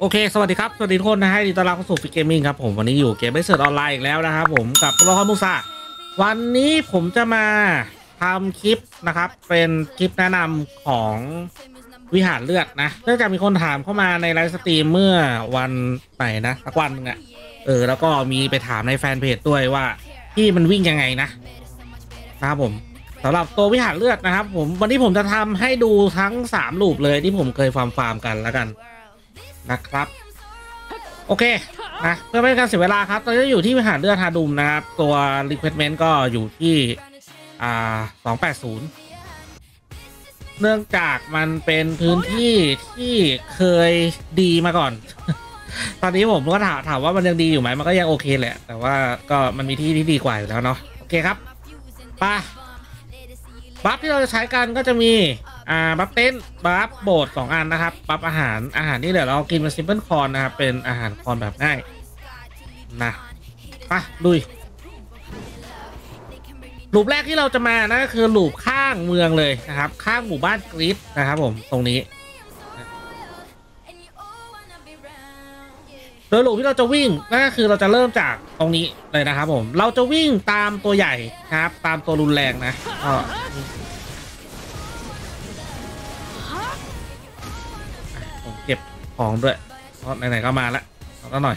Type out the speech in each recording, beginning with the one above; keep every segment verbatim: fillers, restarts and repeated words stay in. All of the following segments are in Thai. โอเคสวัสดีครับสวัสดีทุกคนนะฮะยินดีต้อนรับเข้าสู่ฟิกเกมมิ่งครับผมวันนี้อยู่เกมไบเซิร์ดออนไลน์อีกแล้วนะครับผมกับโรคอนมูซาวันนี้ผมจะมาทำคลิปนะครับเป็นคลิปแนะนำของวิหารเลือดนะเนื่องจากมีคนถามเข้ามาในไลฟ์สตรีมเมื่อวันไหนนะสักวันนึงอะเออแล้วก็มีไปถามในแฟนเพจด้วยว่าที่มันวิ่งยังไงนะนะครับผมสำหรับตัววิหารเลือดนะครับผมวันนี้ผมจะทำให้ดูทั้งสามลูปเลยที่ผมเคยฟาร์มฟาร์มกันแล้วกันนะครับโอเคนะเพื่อไม่ให้การเสียเวลาครับตอนนี้อยู่ที่วิหารเลือดฮาดุมนะครับตัว requirement ก็อยู่ที่อ่าสองร้อยแปดสิบเนื่องจากมันเป็นพื้นที่ที่เคยดีมาก่อนตอนนี้ผมก็ถามถามว่ามันยังดีอยู่ไหมมันก็ยังโอเคแหละแต่ว่าก็มันมีที่ที่ดีกว่าอยู่แล้วเนาะโอเคครับไปบัฟที่เราจะใช้กันก็จะมีอ่าบัฟเต้นบัฟโบดสองอันนะครับบัฟอาหารอาหารนี่เดี๋ยวเรากินเป็นซิมเปิลคอนนะครับเป็นอาหารคอนแบบง่ายนะไปลุยลูปแรกที่เราจะมานะก็คือลูปข้างเมืองเลยนะครับข้างหมู่บ้านกรีดนะครับผมตรงนี้โดยลูปที่เราจะวิ่งนั่นก็คือเราจะเริ่มจากตรงนี้เลยนะครับผมเราจะวิ่งตามตัวใหญ่ครับตามตัวรุนแรงนะก็เก็บของด้วยเพราะไหนๆก็มาแล้วก็หน่อย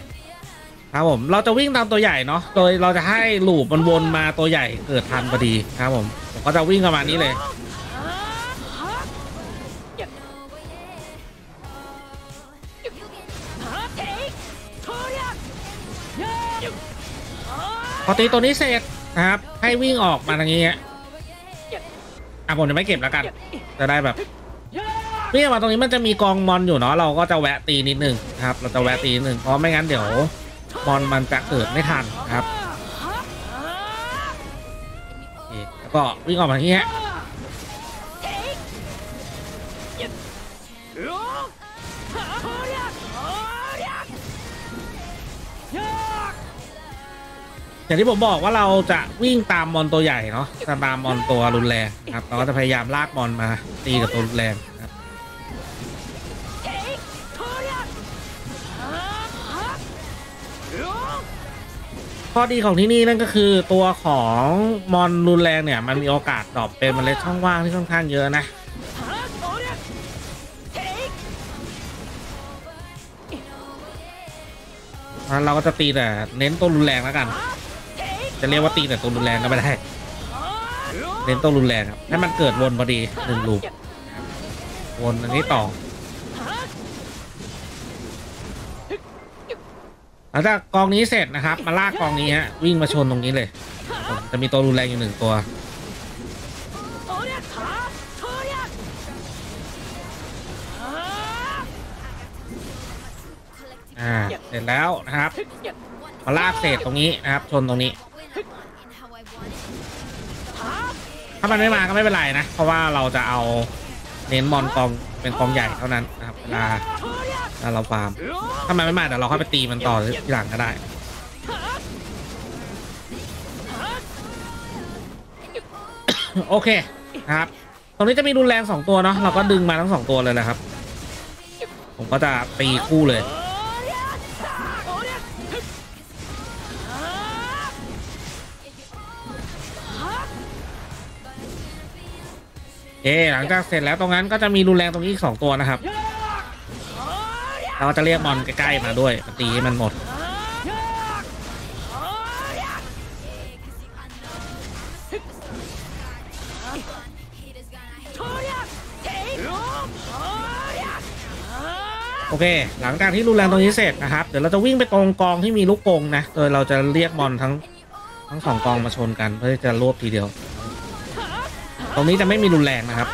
ครับผมเราจะวิ่งตามตัวใหญ่เนาะโดยเราจะให้ลูปมันวนมาตัวใหญ่เกิดทันพอดีครับผมผมก็จะวิ่งประมาณนี้เลยพอตีตัวนี้เสร็จนะครับให้วิ่งออกมาทางนี้อ่ะผมจะไม่เก็บแล้วกันจะได้แบบวิ่งมาตรงนี้มันจะมีกองมอนอยู่เนาะเราก็จะแวะตีนิดนึงครับเราจะแวะตีนิดนึงเพราะไม่งั้นเดี๋ยวมอนมันจะเกิดไม่ทันครับแล้วก็วิ่งออกมาทางนี้ฮะอย่างที่ผมบอกว่าเราจะวิ่งตามมอนตัวใหญ่เนาะตามมอนตัวรุนแรงครับเราก็จะพยายามลากมอนมาตีกับตัวรุนแรงครับข้อดีของที่นี่นั่นก็คือตัวของมอนรุนแรงเนี่ยมันมีโอกาสดรอปเป็นเมล็ดช่องว่างที่ค่อนข้างเยอะนะงั้นเราก็จะตีแต่เน้นตัวรุนแรงแล้วกันจะเรียกว่าตีแต่ตัวรุนแรงก็ไม่ได้เน้นตัวรุนแรงครับให้มันเกิดวนพอดีหนึ่งลูกวนอันนี้ต่อหลังจากกองนี้เสร็จนะครับมาลากกองนี้ฮะวิ่งมาชนตรงนี้เลยจะมีตัวรุนแรงอยู่หนึ่งตัวอ่าเสร็จแล้วนะครับมาลากเศษตรงนี้นะครับชนตรงนี้ถ้ามันไม่มาก็ไม่เป็นไรนะเพราะว่าเราจะเอาเน้นมอนกองเป็นกองใหญ่เท่านั้นนะครับเวลาเราฟาร์มถ้ามันไม่มาเดี๋ยวเราค่อยไปตีมันต่อทีหลังก็ได้โอเคนะครับตรงนี้จะมีรุนแรงสองตัวเนาะเราก็ดึงมาทั้งสองตัวเลยนะครับผมก็จะตีคู่เลยเอหลังจากเสร็จแล้วตรงนั้นก็จะมีรุนแรงตรงนี้อีกสองตัวนะครับเราจะเรียกมอนใกล้ๆมาด้วยตีให้มันหมดโอเคหลังจากที่รุนแรงตรงนี้เสร็จนะครับเดี๋ยวเราจะวิ่งไปตรงกองที่มีลูกกงนะโดยเราจะเรียกมอนทั้งทั้งสองกองมาชนกันเพื่อจะรวบทีเดียวตรงนี้จะไม่มีรุนแรงนะครับ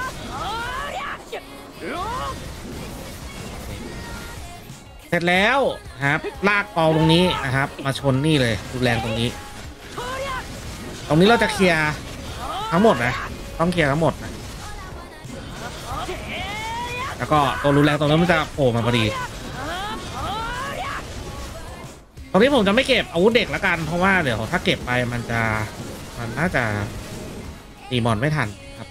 เสร็จแล้วครับลากกองตรงนี้นะครับมาชนนี่เลยรุนแรงตรงนี้ตรงนี้เราจะเคลียร์ทั้งหมดนะต้องเคลียร์ทั้งหมดนะแล้วก็ตัวรุนแรงตรงนั้นมันจะโผล่มาพอดีตรงนี้ผมจะไม่เก็บอาวุธเด็กละกันเพราะว่าเดี๋ยวถ้าเก็บไปมันจะมันน่าจะตีมอนไม่ทันครับ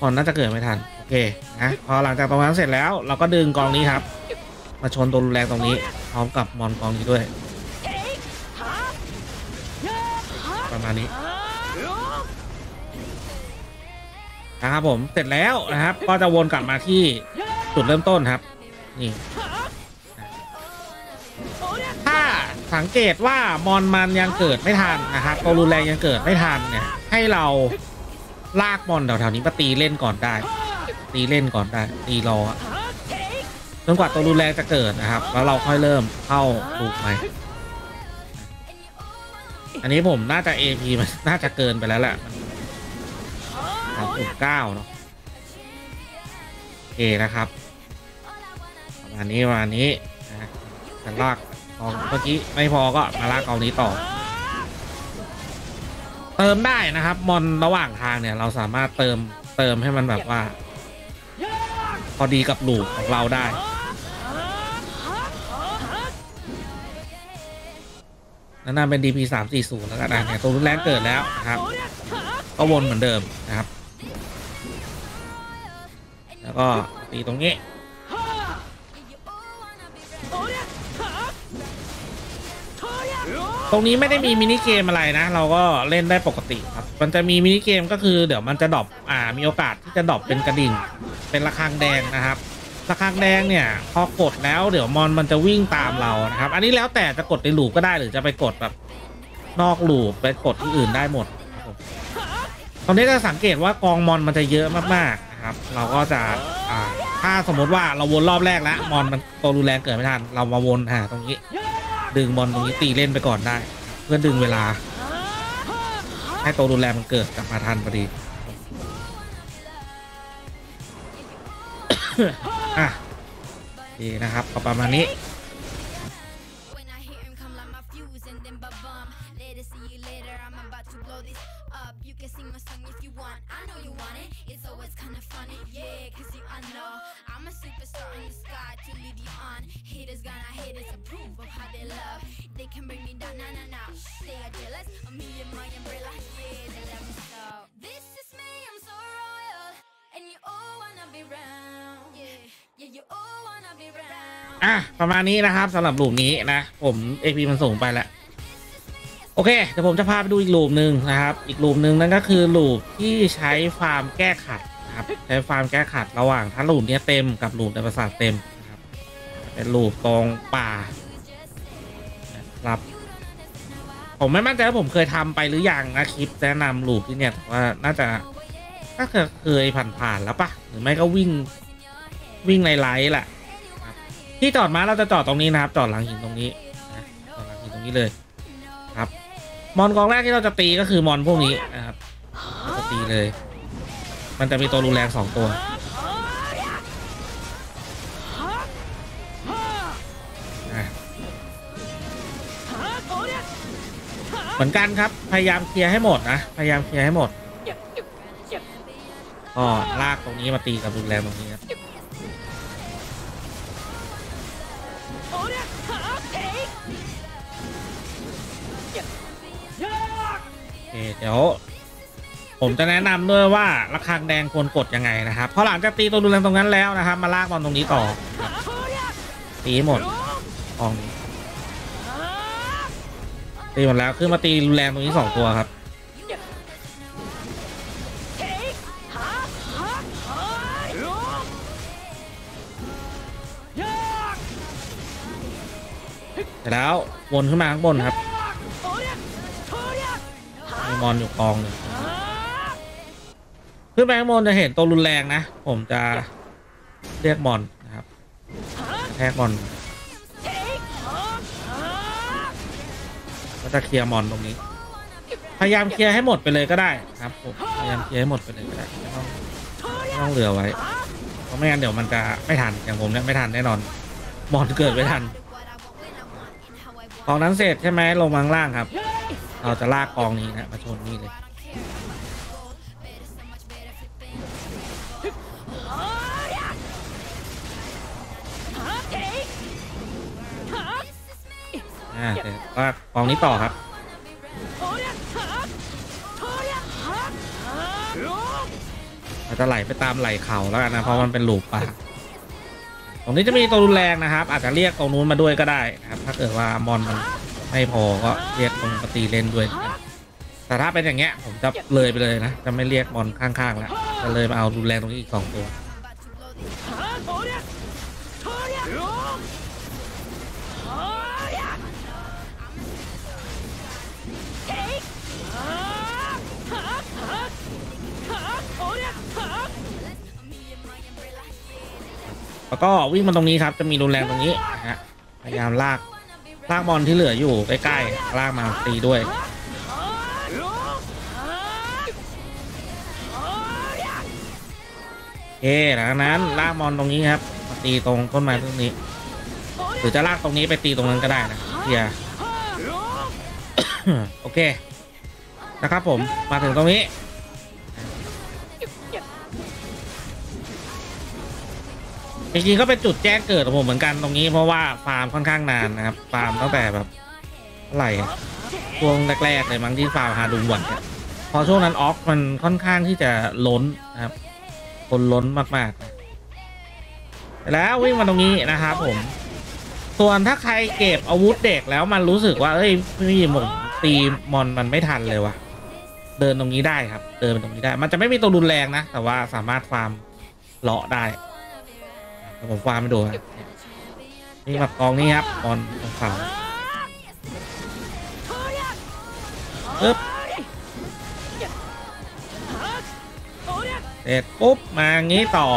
มอนน่าจะเกิดไม่ทันโอเคนะพอหลังจากตรงนั้นเสร็จแล้วเราก็ดึงกองนี้ครับ มาชนตัวรุนแรงตรงนี้พร้อมกับมอนกองนี้ด้วยประมาณนี้นะครับผมเสร็จแล้วนะครับก็จะวนกลับมาที่จุดเริ่มต้นครับนี่ถ้าสังเกตว่ามอนมันยังเกิดไม่ทันนะครับตัวรุนแรงยังเกิดไม่ทันเนี่ยให้เราลากมอนแถวๆนี้มาตีเล่นก่อนได้ตีเล่นก่อนได้ตีรอจนกว่าตัวรุนแรงจะเกิดนะครับแล้วเราค่อยเริ่มเข้าปลูกใหม่อันนี้ผมน่าจะ เอ พี มันน่าจะเกินไปแล้วแหละของกลุ่มเก้าเนาะโอเคนะครับประมาณนี้ประมาณนี้นะการลากกองเมื่อกี้ไม่พอก็มาลากกองนี้ต่อเติมได้นะครับมอนระหว่างทางเนี่ยเราสามารถเติมเติมให้มันแบบว่าพอดีกับลูกของเราได้นั่นน่าเป็น ดี พี สาม สี่ ศูนย์แล้วกันเนี่ยตัวรุนแรงเกิดแล้วนะครับก็วนเหมือนเดิมนะครับแล้วก็ตีตรงนี้ตรงนี้ไม่ได้มีมินิเกมอะไรนะเราก็เล่นได้ปกติครับมันจะมีมินิเกมก็คือเดี๋ยวมันจะดรอปอ่ามีโอกาสที่จะดรอปเป็นกระดิ่งเป็นระฆังแดงนะครับระฆังแดงเนี่ยพอกดแล้วเดี๋ยวมอนมันจะวิ่งตามเรานะครับอันนี้แล้วแต่จะกดในลูปก็ได้หรือจะไปกดแบบนอกลูปไปกดที่อื่นได้หมดตอนนี้จะสังเกตว่ากองมอนมันจะเยอะมากๆนะครับเราก็จะอ่าถ้าสมมติว่าเราวนรอบแรกแล้วมอนมันตัวรุนแรงเกิดไม่ทันเรามาวนหาตรงนี้ดึงบอลตรงนี้ตีเล่นไปก่อนได้เพื่อดึงเวลาให้ตัวรุนแรงมันเกิดกลับมาทันพอดี อ่ะดีนะครับก็ประมาณนี้อ่ะประมาณนี้นะครับสำหรับรูปนี้นะผม เอ พี มันส่งไปแล้วโอเคเดี๋ยวผมจะพาไปดูอีกรูปหนึ่งนะครับอีกรูปหนึ่งนั่นก็คือรูปที่ใช้ฟาร์มแก้ขัดนะครับใช้ฟาร์มแก้ขัดระหว่างถ้ารูปนี้เต็มกับรูปในประสาทเต็มนะครับเป็นรูปตรงป่าครับผมไม่มั่นใจว่าผมเคยทำไปหรือยังนะคลิปแนะนำรูปที่เนี่ยว่าน่าจะถ้าเคยผ่านๆแล้วปะหรือไม่ก็วิ่งวิ่งในไลฟ์แหละที่จอดมาเราจะจอดตรงนี้นะครับจอดหลังหินตรงนี้นะจอดหลังหินตรงนี้เลยครับมอนกองแรกที่เราจะตีก็คือมอนพวกนี้นะครับจะตีเลยมันจะมีตัวรุนแรงสองตัวเหมือนกันครับพยายามเคลียร์ให้หมดนะพยายามเคลียร์ให้หมดอ๋อลากตรงนี้มาตีกับรุนแรงตรงนี้ครับเดี๋ยวผมจะแนะนำด้วยว่าระฆังแดงควรกดยังไงนะครับพอหลังจากตีตัวรุนแรงตรงนั้นแล้วนะครับมาลากบอลตรงนี้ต่อตีหมดออกตีหมดแล้วขึ้นมาตีรุนแรงตรงนี้สองตัวครับเสร็จแล้ววนขึ้นมาข้างบนครับมอนอยู่กองเลยขึ้นไปข้างบนจะเห็นตัวรุนแรงนะผมจะเรียกมอนนะครับแทกมอนก็จะเคลียร์มอนตรงนี้พยายามเคลียร์ให้หมดไปเลยก็ได้ครับผมพยายามเคลียร์ให้หมดไปเลยก็ได้ต้องต้องเหลือไว้เพราะไม่งั้นเดี๋ยวมันจะไม่ทันอย่างผมเนี่ยไม่ทันแน่นอนมอนเกิดไม่ทันกองนั้นเสร็จใช่ไหมลงมาข้างล่างครับเราจะลากกองนี้นะมาชนนี่เลยอ่าเดี๋ยวลากกองนี้ต่อครับเราจะไหลไปตามไหลเขาแล้วกันนะเพราะมันเป็นหลูปป่า ตรงนี้จะมีตัวรุนแรงนะครับอาจจะเรียกตรงนู้นมาด้วยก็ได้นะครับถ้าเกิดว่ามอนมันไม่พอก็เรียกตรงปฏิเลนด้วยแต่ถ้าเป็นอย่างเงี้ยผมจะเลยไปเลยนะจะไม่เรียกมอนข้างๆแล้วจะเลยมาเอารุนแรงตรงนี้อีกสองตัวแล้วก็วิ่งมาตรงนี้ครับจะมีรุนแรงตรงนี้นะฮะพยายามลากลากบอลที่เหลืออยู่ใกล้ๆลากมาตีด้วยเอ๊ะหลังจากนั้นลากบอลตรงนี้ครับมาตีตรงต้นไม้ตรงนี้หรือจะลากตรงนี้ไปตีตรงนั้นก็ได้นะเฮีย โอเคนะครับผมมาถึงตรงนี้จริงๆก็เป็นจุดแจ้งเกิดของผมเหมือนกันตรงนี้เพราะว่าฟาร์มค่อนข้างนานนะครับฟาร์มตั้งแต่แบบอะไรช่วงแรกๆเลยมั้งที่ฟาร์มฮาดูหวนพอช่วงนั้นออฟมันค่อนข้างที่จะล้นนะครับคนล้นมากๆแล้ววิ่งมาตรงนี้นะครับผมส่วนถ้าใครเก็บอาวุธเด็กแล้วมันรู้สึกว่าเอ้ยพี่ผมตีมอนมันไม่ทันเลยว่ะเดินตรงนี้ได้ครับเดินตรงนี้ได้มันจะไม่มีตัวรุนแรงนะแต่ว่าสามารถฟาร์มเลาะได้ผมฟาร์มไม่โดนนี่แบบกองนี้ครับบอลของเขาปึ๊บเสร็จปุ๊บมางี้ต่อ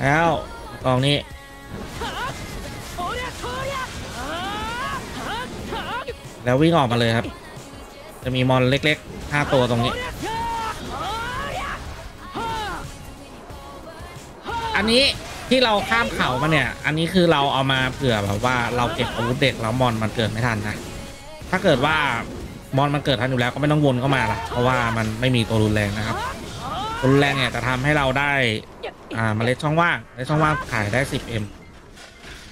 แล้วกองนี้แล้ววิ่งออกมาเลยครับจะมีมอนเล็กๆห้าตัวตรงนี้อันนี้ที่เราข้ามเขามาเนี่ยอันนี้คือเราเอามาเผื่อแบบว่าเราเก็บอาวุธเด็กแล้วมอนมันเกิดไม่ทันนะถ้าเกิดว่ามอนมันเกิดทันอยู่แล้วก็ไม่ต้องวนเข้ามาละเพราะว่ามันไม่มีตัวรุนแรงนะครับรุนแรงเนี่ยจะทำให้เราได้อ่าเมล็ดช่องว่างเมล็ดช่องว่างขายได้ สิบเอ็ม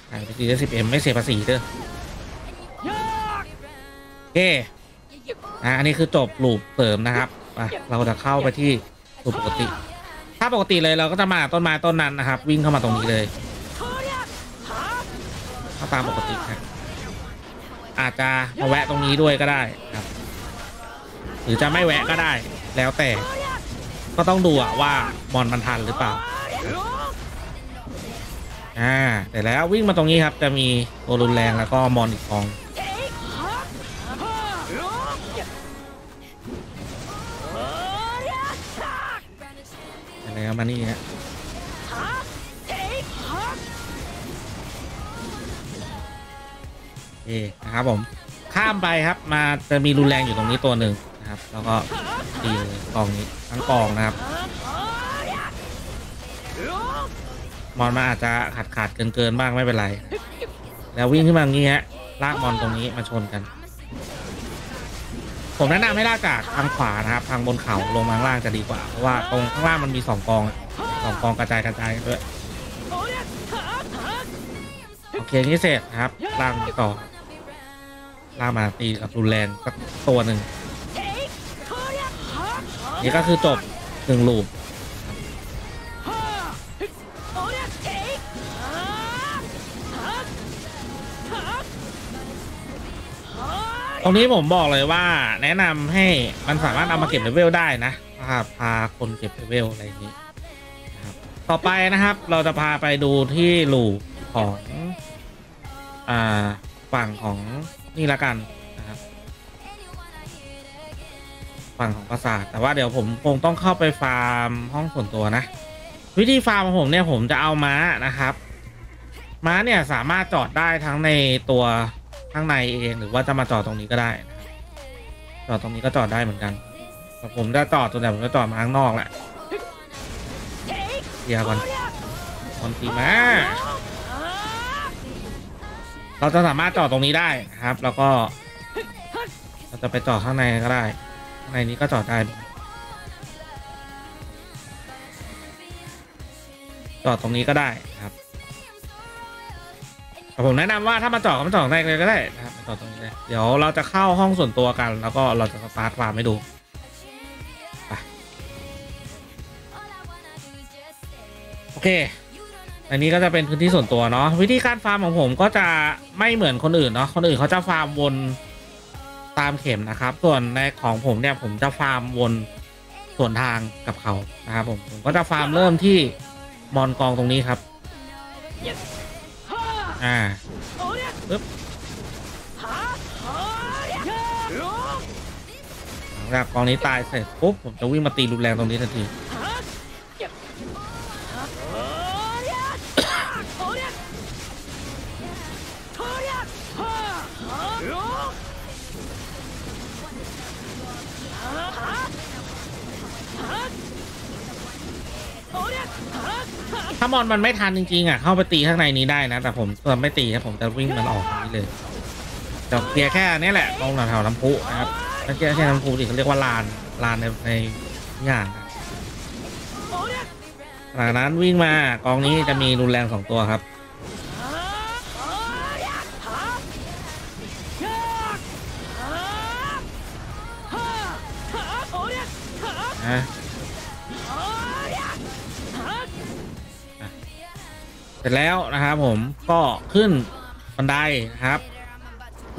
ขายไปทีได้ สิบเอ็ม ไม่เสียภาษีเด้อโอเคอ่าอันนี้คือจบลูปเสริมนะครับเราจะเข้าไปที่ลูปปกติถ้าปกติเลยเราก็จะมาต้นไม้ต้นนั้นนะครับวิ่งเข้ามาตรงนี้เลยถ้าตามปกติครับอาจจะมาแวะตรงนี้ด้วยก็ได้ครับหรือจะไม่แวะก็ได้แล้วแต่ก็ต้องดูว่ามอนมันทันหรือเปล่าอ่าแต่แล้ววิ่งมาตรงนี้ครับจะมีตัวรุนแรงแล้วก็มอนอีกกองมานี่ฮะเอ๊ะนะครับผมข้ามไปครับมาจะมีรุนแรงอยู่ตรงนี้ตัวหนึ่งนะครับแล้วก็ตีกองนี้ทั้งกองนะครับมอนมาอาจจะขาดขาดเกินเกินบ้างไม่เป็นไรแล้ววิ่งขึ้นมาอย่างนี้ฮะลากมอนตรงนี้มาชนกันผมแนะนำให้ลากจากทางขวานะครับทางบนเขาลงมาข้างล่างจะดีกว่าเพราะว่าตรงข้างล่างมันมีสองกองสองกองกระจายกระจายด้วยโอเคนี่เสร็จนะครับลากต่อลากมาตีกับรุนแรงสักตัวหนึ่งนี่ก็คือจบหนึ่งลูปตรงนี้ผมบอกเลยว่าแนะนำให้มันสามารถเอามาเก็บเลเวลได้นะพาคนเก็บเลเวลอะไรอย่างนี้ต่อไปนะครับเราจะพาไปดูที่ลูปของอ่าฝั่งของนี่ละกันนะครับฝั่งของปราสาทแต่ว่าเดี๋ยวผมคงต้องเข้าไปฟาร์มห้องส่วนตัวนะวิธีฟาร์มของผมเนี่ยผมจะเอาม้านะครับม้าเนี่ยสามารถจอดได้ทั้งในตัวข้างในเองหรือว่าจะมาจอดตรงนี้ก็ได้นะครับจอดตรงนี้ก็จอดได้เหมือนกันแต่ผมจะจอดตัวไหนผมจะจอดมาข้างนอกแหละเดี๋ยวก่อนก่อนตีมาเราจะสามารถจอดตรงนี้ได้นะครับแล้วก็เราจะไปจอดข้างในก็ได้ข้างในนี้ก็จอดได้จอดตรงนี้ก็ได้ครับผมแนะนำว่าถ้ามาจอดก็มาจอดตรงนี้เลยก็ได้นะครับมาจอดตรงนี้เลยเดี๋ยวเราจะเข้าห้องส่วนตัวกันแล้วก็เราจะสตาร์ทฟาร์มให้ดูไป เคอันนี้ก็จะเป็นพื้นที่ส่วนตัวเนาะวิธีการฟาร์มของผมก็จะไม่เหมือนคนอื่นเนาะคนอื่นเขาจะฟาร์มวนตามเข็มนะครับส่วนในของผมเนี่ยผมจะฟาร์มวนส่วนทางกับเขานะครับผมผมก็จะฟาร์มเริ่มที่มอนกองตรงนี้ครับอ่าปึ๊บครับกองนี้ตายเสร็จปุ๊บผมจะวิ่งมาตีรุนแรงตรงนี้ทันทีถ้ามอนมันไม่ทันจริงๆอ่ะเข้าไปตีข้างในนี้ได้นะแต่ผมจะไม่ตีครับผมจะวิ่งมันออกนี้เลยจะเพียงแค่นี้แหละตรงแถวน้ำพุนะครับแล้วแค่แค่น้ำพุดิเขาเรียกว่าลานลานในในงานหลังนั้นวิ่งมากองนี้จะมีรุนแรงสองตัวครับนะเสร็จแล้วนะครับผมก็ขึ้นบันไดนะครับ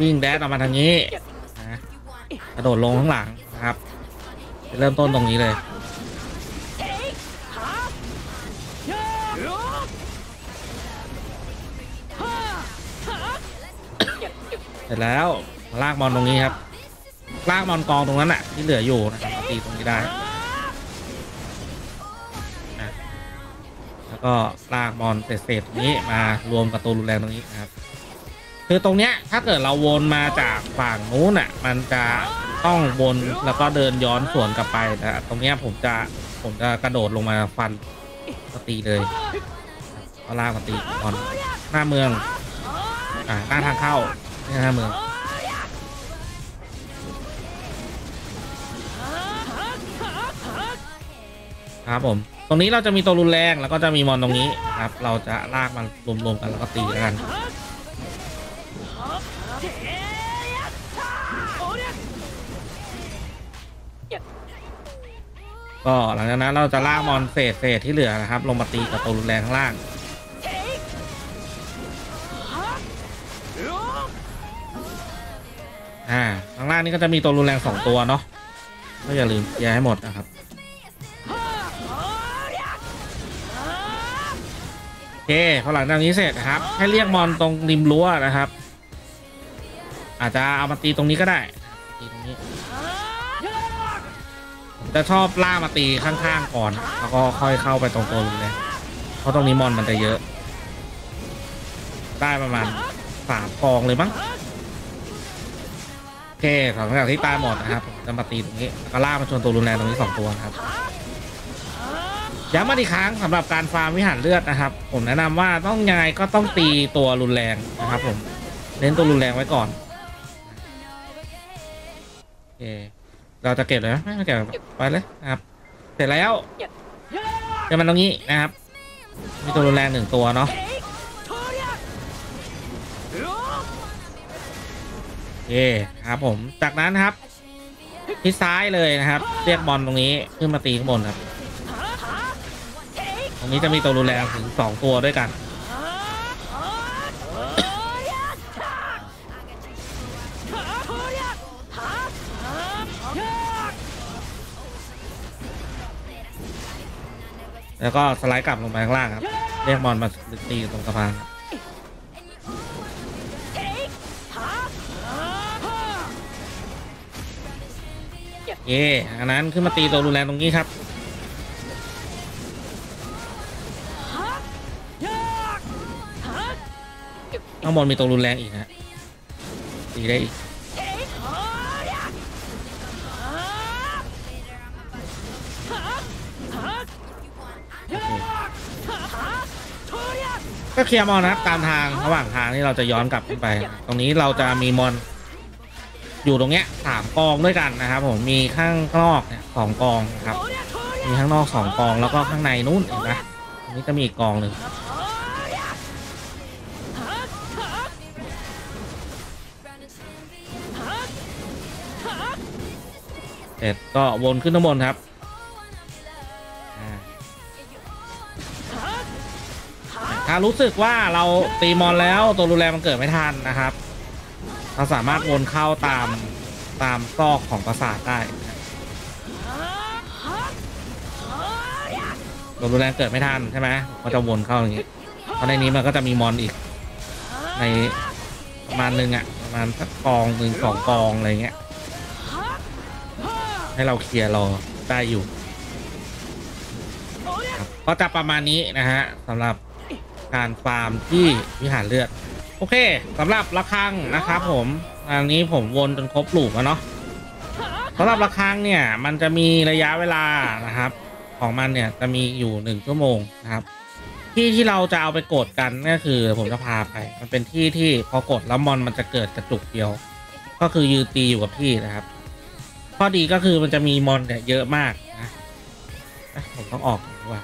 วิ่งแดดออกมาทางนี้นะกระโดดลงข้างหลังนะครับเริ่มต้นตรงนี้เลยเสร็จแล้วลากมอนตรงนี้ครับลากมอนกองตรงนั้นน่ะที่เหลืออยู่นะครับตีตรงนี้ได้ก็ลากบอลเศษๆนี้มารวมกับตัวรุนแรงตรงนี้นะครับคือตรงเนี้ยถ้าเกิดเราวนมาจากฝั่งนู้นอ่ะมันจะต้องวนแล้วก็เดินย้อนสวนกลับไปแต่ตรงเนี้ยผมจะผมจะกระโดดลงมาฟันตีเลยก็ลากมาตีบอลหน้าเมืองอ่าหน้าทางเข้าหน้าเมืองครับผมตรงนี้เราจะมีตัวรุนแรงแล้วก็จะมีมอนตรงนี้ครับเราจะลากมันรวมๆกันแล้วก็ตีกันก็หลังจากนั้นเราจะลากมอนเศษๆที่เหลือนะครับลงมาตีกับตัวรุนแรงข้างล่างอ่าข้างล่างนี่ก็จะมีตัวรุนแรงสองตัวเนาะก็อย่าลืมแยกให้หมดนะครับโอเคพอหลังจากนี้เสร็จนะครับให้เรียกมอนตรงริมรั้วนะครับอาจจะเอามาตีตรงนี้ก็ได้ตีตรงนี้จะชอบล่ามาตีข้างๆก่อนแล้วก็ค่อยเข้าไปตรงตัวเลยเพราะตรงนี้มอนมันจะเยอะได้ประมาณสามกองเลยมั้งโอเคหลังจากที่ตายหมดนะครับจะมาตีตรงนี้ก็ล่ามาชนตัวรุนแรงตรงนี้สองตัวครับย้ำมาอีกครั้งสำหรับการฟาร์มวิหารเลือดนะครับผมแนะนำว่าต้องยังไงก็ต้องตีตัวรุนแรงนะครับผมเน้นตัวรุนแรงไว้ก่อนโอเคเราจะเก็บเลยไหมไม่เก็บไปเลยนะครับเสร็จแล้วเดี๋ยวมันตรงนี้นะครับมีตัวรุนแรงหนึ่งตัวเนาะโอเคครับผมจากนั้นครับทิศซ้ายเลยนะครับเรียกบอลตรงนี้ขึ้นมาตีข้างบนครับตรงนี้จะมีตัวรุนแรงถึงสองตัวด้วยกันแล้วก็สไลด์กลับลงไปข้างล่างครับเรียกมอนมาตีตรงสะพานเย่อันนั้นขึ้นมาตีตัวรุนแรงตรงนี้ครับข้างบนมีตัวรุนแรงอีกฮะตีได้อีกก็เคลียร์มอนนะครับตามทางระหว่างทางที่เราจะย้อนกลับขึ้นไปตรงนี้เราจะมีมอนอยู่ตรงเนี้ยสามกองด้วยกันนะครับผมมีข้างนอกเนี่ยสองกองครับมีข้างนอกสองกองแล้วก็ข้างในนู้นเห็นไหมตรงนี้จะมีอีกกองหนึ่งก็วนขึ้นข้างบนครับ ะรู้สึกว่าเราตีมอนแล้วตัวรุนแรงมันเกิดไม่ทันนะครับเราสามารถวนเข้าตามตามซอกของปราสาทได้ตัวรุนแรงเกิดไม่ทันใช่ไหมก็จะวนเข้าอย่างนี้เพราะในนี้มันก็จะมีมอนอีกในประมาณนึงอ่ะประมาณสักกองหนึ่งสองกองอะไรเงี้ยให้เราเคลียร์รอได้อยู่ก็จะประมาณนี้นะฮะสำหรับการฟาร์มที่วิหารเลือดโอเคสำหรับระฆังนะครับผมอันนี้ผมวนจนครบหลูกแล้วเนาะสำหรับระฆังเนี่ยมันจะมีระยะเวลานะครับของมันเนี่ยจะมีอยู่หนึ่งชั่วโมงนะครับที่ที่เราจะเอาไปกดกันก็คือผมจะพาไปมันเป็นที่ที่พอกดแล้วมอนมันจะเกิดกระจุกเดียวก็คือยืนตีอยู่กับที่นะครับข้อดีก็คือมันจะมีมอนเนี่ยเยอะมากนะผมต้องออกว่า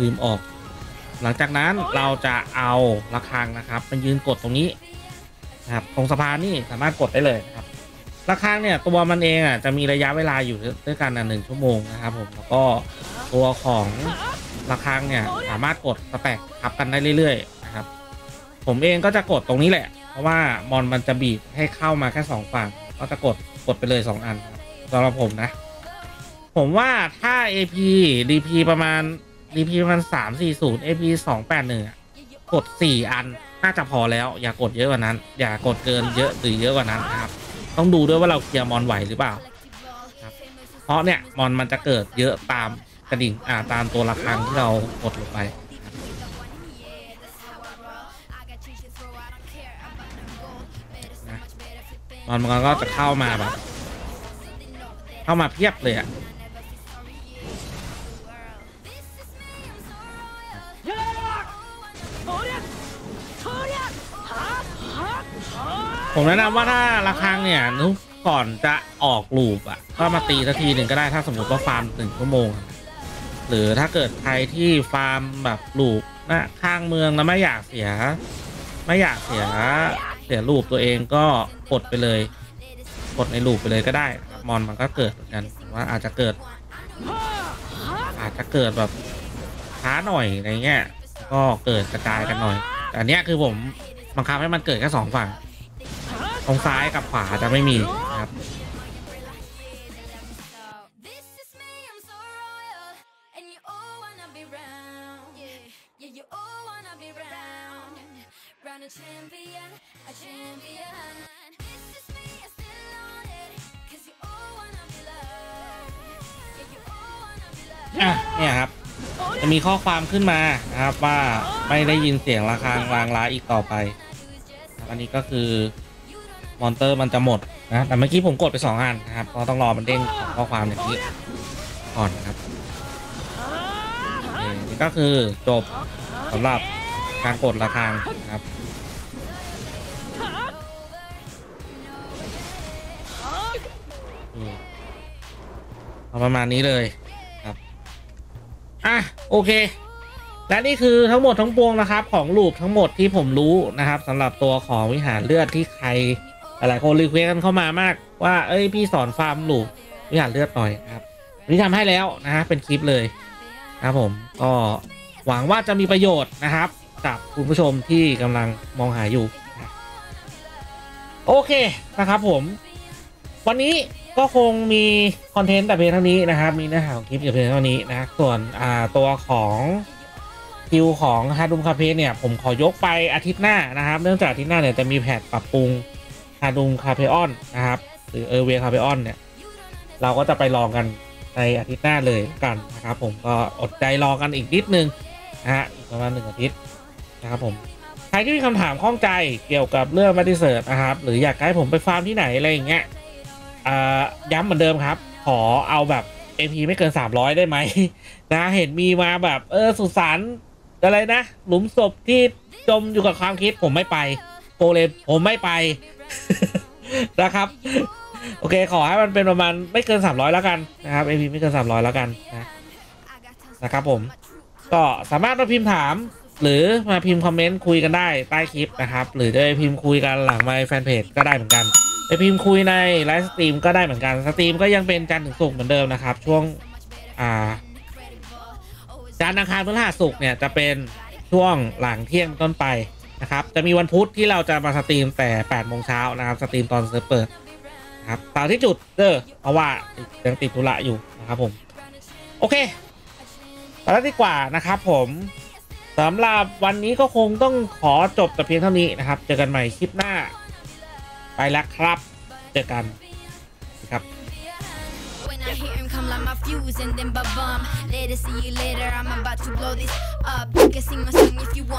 ลืมออกหลังจากนั้นเราจะเอาระฆังนะครับไปยืนกดตรงนี้นะครับตรงสะพานนี่สามารถกดได้เลยนะครับระฆังเนี่ยตัวมันเองอ่ะจะมีระยะเวลาอยู่ด้วยกันหนึ่งชั่วโมงนะครับผมแล้วก็ตัวของระฆังเนี่ยสามารถกดสแต็กทับกันได้เรื่อยๆนะครับผมเองก็จะกดตรงนี้แหละเพราะว่ามอนมันจะบีบให้เข้ามาแค่สองฝั่งก็จะกดกดไปเลยสองอันสำหรับผมนะผมว่าถ้า เอ พี ดี พี ประมาณ ดี พี ประมาณสามสี่ศูนย์ เอ พี สองแปดหนึ่งกดสี่อันน่าจะพอแล้วอย่ากดเยอะกว่านั้นอย่ากดเกินเยอะหรือเยอะกว่านั้นนะครับต้องดูด้วยว่าเราเคลียร์มอนไหวหรือเปล่าเพราะเนี่ยมอนมันจะเกิดเยอะตามกระดิ่งอ่าตามตัวระฆังที่เรากดลงไปมอนมันก็จะเข้ามาแบบเข้ามาเพียบเลยอ่ะผมแนะนำว่าถ้าระฆังเนี่ยนุก่อนจะออกลูปอ่ะก็มาตีสักทีหนึ่งก็ได้ถ้าสมมติว่าฟาร์มหนึ่งชั่วโมงหรือถ้าเกิดใครที่ฟาร์มแบบลูปนะข้างเมืองแล้วไม่อยากเสียไม่อยากเสียเสียลูปตัวเองก็กดไปเลยกดในลูปไปเลยก็ได้มอนมันก็เกิดเหมือนกันว่าอาจจะเกิดอาจจะเกิดแบบช้าหน่อยอะไรเงี้ยก็เกิดกระจายกันหน่อยแต่อันเนี้ยคือผมบังคับให้มันเกิดแค่สองฝั่งตรงซ้ายกับขวาจะไม่มีครับอ่ะเนี่ยครับจะมีข้อความขึ้นมานะครับว่าไม่ได้ยินเสียงระฆังรางร้ายอีกต่อไปอันนี้ก็คือมอนเตอร์มันจะหมดนะแต่เมื่อกี้ผมกดไปสองอันนะครับก็ต้องรอมันเด้งข้อความอย่างนี้ก่อนนะครับนี่ก็คือจบสำหรับการกดระฆังนะครับเอาประมาณนี้เลยครับอ่ะโอเคและนี่คือทั้งหมดทั้งปวงนะครับของลูปทั้งหมดที่ผมรู้นะครับสำหรับตัวของวิหารเลือดที่ใครหลายคนรีเควสกันเข้ามามากว่าเอ้ยพี่สอนฟาร์มลูปวิหารเลือดหน่อยครับนี่ทำให้แล้วนะฮะเป็นคลิปเลยครับผมก็หวังว่าจะมีประโยชน์นะครับกับคุณผู้ชมที่กำลังมองหาอยู่โอเคนะครับผมวันนี้ก็คงมีคอนเทนต์แต่เพียงเท่านี้นะครับมีเนื้อหาของคลิปแต่เพียงเท่านี้นะส่วนอ่าตัวของคิวของฮาดุมคาเฟ่เนี่ยผมขอยกไปอาทิตย์หน้านะครับเนื่องจากอาทิตย์หน้าเนี่ยจะมีแผนปรับปรุงฮาดุมคาเฟ่ออนนะครับหรือเออเวคาเฟ่ออนเนี่ยเราก็จะไปลองกันในอาทิตย์หน้าเลยกันนะครับผมก็อดใจรอกันอีกนิดนึงนะฮะอีกประมาณหนึ่งอาทิตย์นะครับผมใครที่มีคำถามข้องใจเกี่ยวกับเรื่องมาดิเซิร์ตนะครับหรืออยากให้ผมไปฟาร์มที่ไหนอะไรอย่างเงี้ยย้ำเหมือนเดิมครับขอเอาแบบ เอ พี ไม่เกินสามร้อยได้ไหมนะเห็นมีมาแบบเออสุสานอะไรนะหลุมศพที่จมอยู่กับความคิดผมไม่ไปโกเลมผมไม่ไป นะครับโอเคขอให้มันเป็นประมาณไม่เกินสามร้อยแล้วกันนะครับ เอ พี ไม่เกินสามร้อยแล้วกันนะนะครับผมก็สามารถมาพิมพ์ถามหรือมาพิมพ์คอมเมนต์คุยกันได้ใต้คลิปนะครับหรือจะพิมพ์คุยกันหลังไมค์แฟนเพจก็ได้เหมือนกันไปพิมพ์คุยในไลฟ์สตรีมก็ได้เหมือนกันสตรีมก็ยังเป็นจันทร์ถึงศุกร์เหมือนเดิมนะครับช่วงอ่า จันทร์อังคารพฤหัสศุกร์เนี่ยจะเป็นช่วงหลังเที่ยงต้นไปนะครับจะมีวันพุธที่เราจะมาสตรีมแต่แปดโมงเช้านะครับสตรีมตอนเซิร์ฟเปิดครับตามที่จุดเด้อเพราะว่ายังติดธุระอยู่นะครับผมโอเคไปแล้วดีกว่านะครับผมสำหรับวันนี้ก็คงต้องขอจบแต่เพียงเท่านี้นะครับเจอกันใหม่คลิปหน้าไปแล้วครับเจอกันครับI hear him come like my fuse and then ba-bum. Later, see you later, I'm about to blow this up. You can sing my song if you want.